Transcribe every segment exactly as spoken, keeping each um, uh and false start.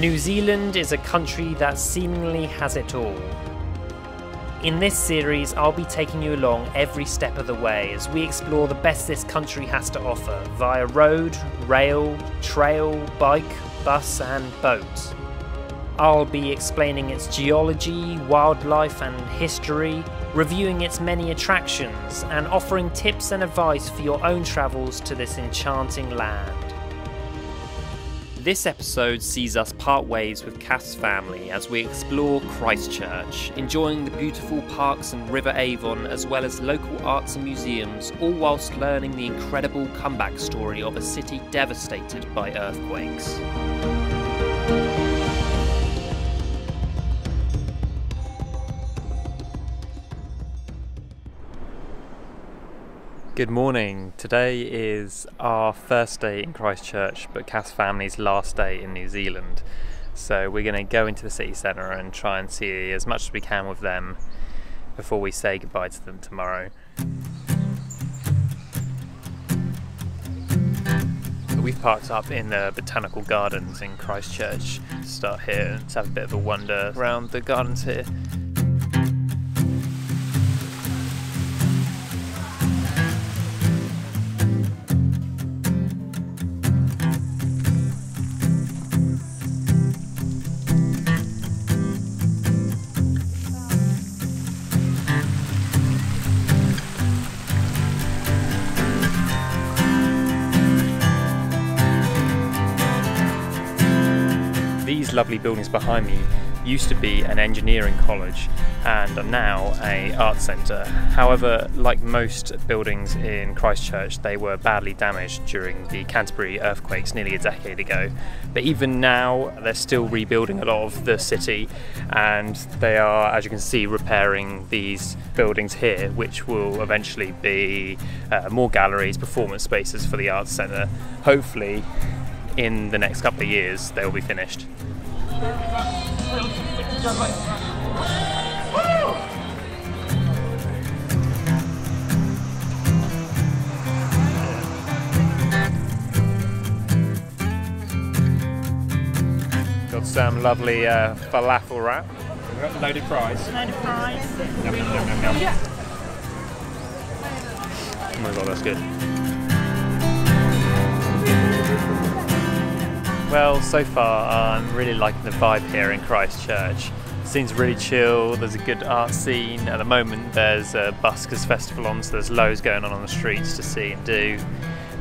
New Zealand is a country that seemingly has it all. In this series, I'll be taking you along every step of the way as we explore the best this country has to offer via road, rail, trail, bike, bus and boat. I'll be explaining its geology, wildlife and history, reviewing its many attractions and offering tips and advice for your own travels to this enchanting land. This episode sees us part ways with Cass' family as we explore Christchurch, enjoying the beautiful parks and River Avon as well as local arts and museums, all whilst learning the incredible comeback story of a city devastated by earthquakes. Good morning. Today is our first day in Christchurch, but Cass' family's last day in New Zealand. So we're going to go into the city centre and try and see as much as we can with them before we say goodbye to them tomorrow. We've parked up in the botanical gardens in Christchurch. Start here and have a bit of a wander around the gardens here. Lovely buildings behind me used to be an engineering college and are now an art centre. However, like most buildings in Christchurch, they were badly damaged during the Canterbury earthquakes nearly a decade ago. But even now, they're still rebuilding a lot of the city, and they are, as you can see, repairing these buildings here, which will eventually be uh, more galleries, performance spaces for the arts centre. Hopefully, in the next couple of years, they will be finished. Got some lovely uh, falafel wrap. Loaded fries. Loaded fries. Yum, yum, yum, yum. Yeah. Oh my god, that's good. Well, so far I'm really liking the vibe here in Christchurch. It seems really chill, there's a good art scene. At the moment there's a Buskers Festival on, so there's loads going on on the streets to see and do.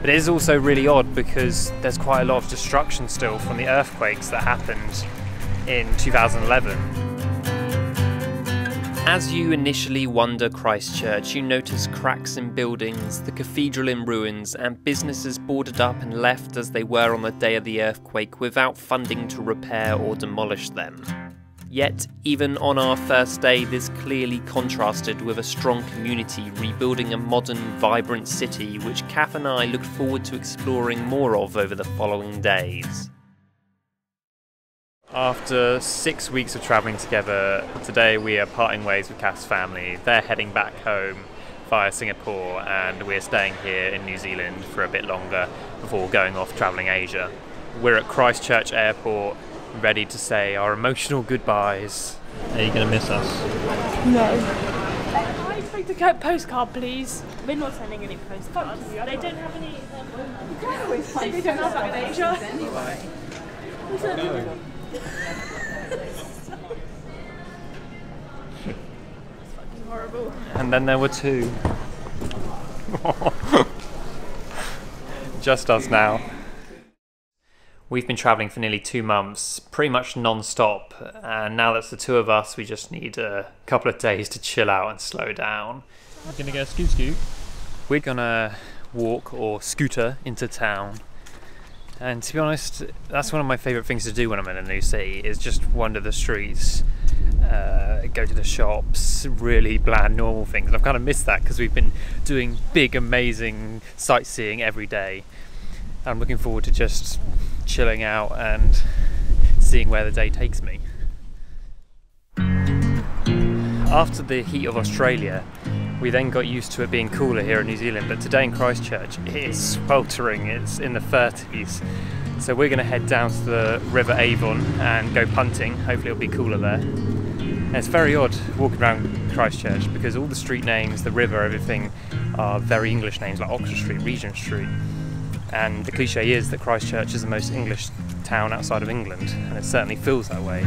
But it is also really odd because there's quite a lot of destruction still from the earthquakes that happened in two thousand eleven. As you initially wander Christchurch, you notice cracks in buildings, the cathedral in ruins, and businesses boarded up and left as they were on the day of the earthquake without funding to repair or demolish them. Yet, even on our first day, this clearly contrasted with a strong community rebuilding a modern, vibrant city, which Kath and I look forward to exploring more of over the following days. After six weeks of travelling together, today we are parting ways with Cass' family. They're heading back home via Singapore and we're staying here in New Zealand for a bit longer before going off travelling Asia. We're at Christchurch Airport, ready to say our emotional goodbyes. Are you going to miss us? No. I expect a postcard, please. We're not sending any postcards. They don't have any... You can always find they don't have that in Asia. Anyway. No. It's fucking horrible. And then there were two. Just us now. We've been travelling for nearly two months, pretty much non-stop, and now that's the two of us, we just need a couple of days to chill out and slow down. We're gonna go scoot scoot. We're gonna walk or scooter into town. And to be honest, that's one of my favourite things to do when I'm in a new city, is just wander the streets, uh, go to the shops, really bland normal things. And I've kind of missed that because we've been doing big, amazing sightseeing every day. I'm looking forward to just chilling out and seeing where the day takes me. After the heat of Australia, we then got used to it being cooler here in New Zealand, but today in Christchurch it is sweltering, it's in the thirties, So we're going to head down to the River Avon and go punting. Hopefully it'll be cooler there. And it's very odd walking around Christchurch because all the street names, the river, everything are very English names like Oxford Street, Regent Street. And the cliche is that Christchurch is the most English town outside of England, and it certainly feels that way.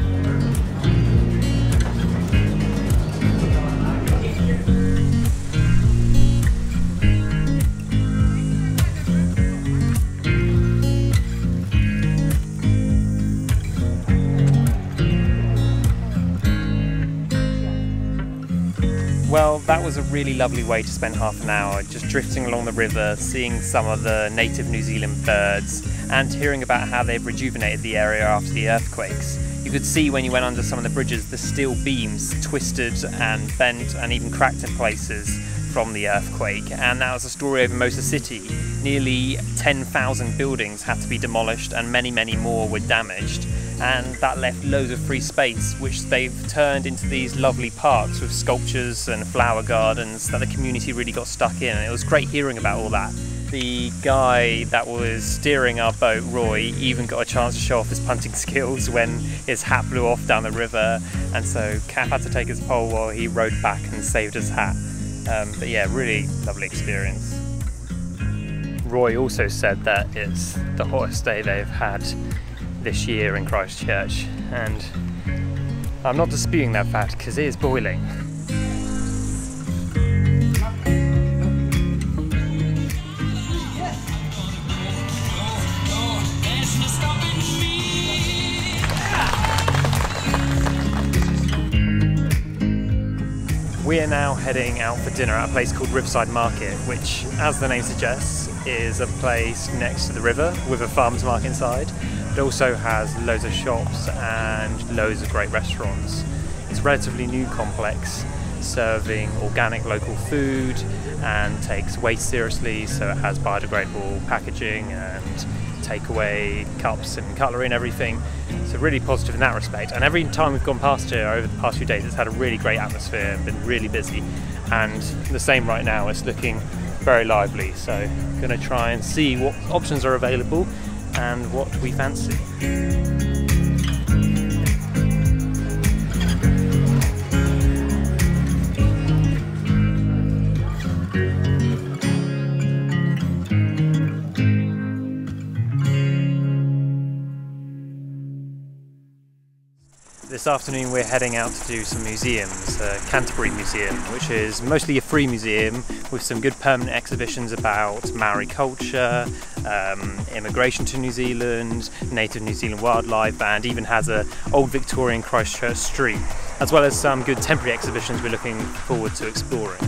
Well, that was a really lovely way to spend half an hour, just drifting along the river, seeing some of the native New Zealand birds and hearing about how they've rejuvenated the area after the earthquakes. You could see when you went under some of the bridges the steel beams twisted and bent and even cracked in places from the earthquake, and that was a story over most of the city. Nearly ten thousand buildings had to be demolished and many, many more were damaged. And that left loads of free space, which they've turned into these lovely parks with sculptures and flower gardens that the community really got stuck in, and it was great hearing about all that. The guy that was steering our boat, Roy, even got a chance to show off his punting skills when his hat blew off down the river, and so Cap had to take his pole while he rowed back and saved his hat. Um, but yeah, really lovely experience. Roy also said that it's the hottest day they've had this year in Christchurch, and I'm not disputing that fact because it is boiling. We are now heading out for dinner at a place called Riverside Market, which, as the name suggests, is a place next to the river with a farmer's market inside. It also has loads of shops and loads of great restaurants. It's a relatively new complex, serving organic local food and takes waste seriously, so it has biodegradable packaging and takeaway cups and cutlery and everything. So really positive in that respect. And every time we've gone past here over the past few days, it's had a really great atmosphere and been really busy. And the same right now, it's looking very lively. So I'm gonna try and see what options are available and what we fancy. This afternoon we're heading out to do some museums, the Canterbury Museum, which is mostly a free museum with some good permanent exhibitions about Maori culture, um, immigration to New Zealand, native New Zealand wildlife, and even has an old Victorian Christchurch street, as well as some good temporary exhibitions we're looking forward to exploring.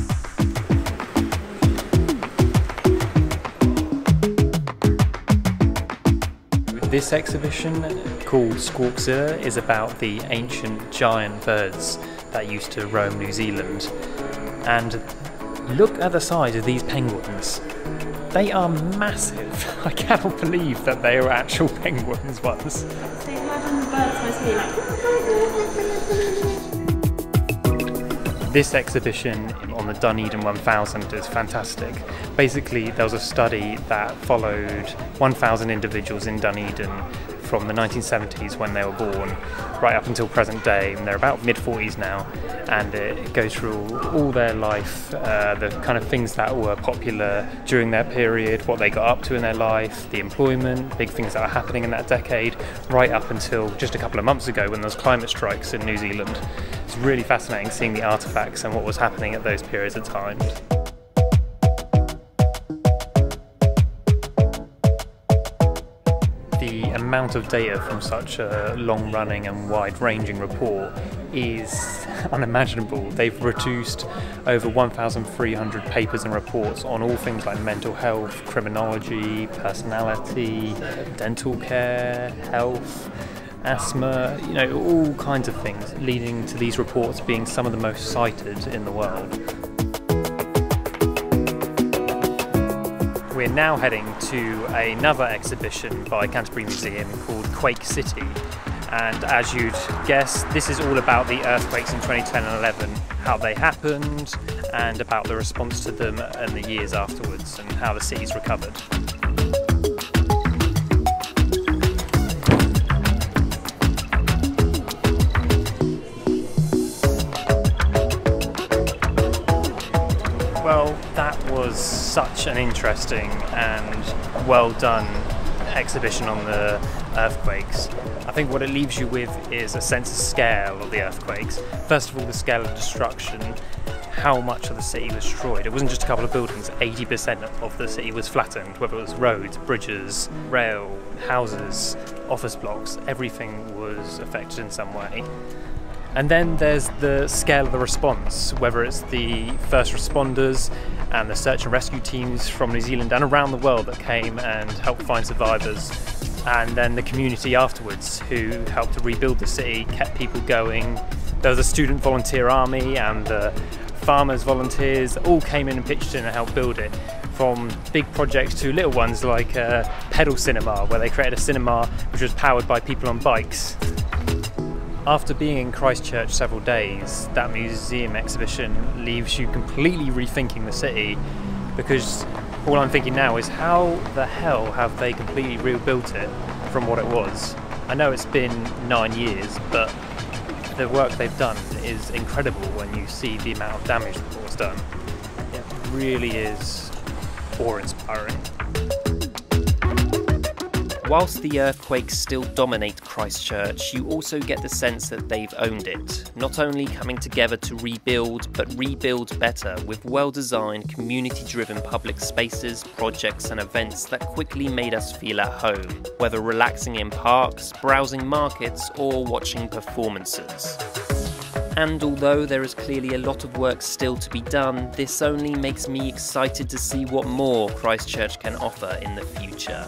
This exhibition, called Squawksir, is about the ancient giant birds that used to roam New Zealand. And look at the size of these penguins. They are massive. I cannot believe that they were actual penguins once. They imagine the birds must be like... This exhibition on the Dunedin one thousand is fantastic. Basically, there was a study that followed one thousand individuals in Dunedin from the nineteen seventies when they were born right up until present day, and they're about mid forties now, and it goes through all their life, uh, the kind of things that were popular during their period, what they got up to in their life, the employment, big things that are happening in that decade, right up until just a couple of months ago when there was climate strikes in New Zealand. It's really fascinating seeing the artefacts and what was happening at those periods of time. The amount of data from such a long-running and wide-ranging report is unimaginable. They've reduced over one thousand three hundred papers and reports on all things like mental health, criminology, personality, dental care, health, asthma, you know, all kinds of things, leading to these reports being some of the most cited in the world. We're now heading to another exhibition by Canterbury Museum called Quake City, and as you'd guess, this is all about the earthquakes in twenty ten and eleven, how they happened and about the response to them and the years afterwards and how the city's recovered. such an interesting and well done exhibition on the earthquakes. I think what it leaves you with is a sense of scale of the earthquakes. First of all, the scale of destruction, how much of the city was destroyed. It wasn't just a couple of buildings, eighty percent of the city was flattened, whether it was roads, bridges, rail, houses, office blocks, everything was affected in some way. And then there's the scale of the response, whether it's the first responders and the search and rescue teams from New Zealand and around the world that came and helped find survivors, and then the community afterwards who helped to rebuild the city, kept people going. There was a student volunteer army and the farmers volunteers all came in and pitched in and helped build it, from big projects to little ones like uh, Pedal Cinema, where they created a cinema which was powered by people on bikes. After being in Christchurch several days, that museum exhibition leaves you completely rethinking the city, because all I'm thinking now is how the hell have they completely rebuilt it from what it was? I know it's been nine years, but the work they've done is incredible when you see the amount of damage that was done. It really is awe-inspiring. Whilst the earthquakes still dominate Christchurch, you also get the sense that they've owned it, not only coming together to rebuild, but rebuild better with well-designed, community-driven public spaces, projects and events that quickly made us feel at home, whether relaxing in parks, browsing markets or watching performances. And although there is clearly a lot of work still to be done, this only makes me excited to see what more Christchurch can offer in the future.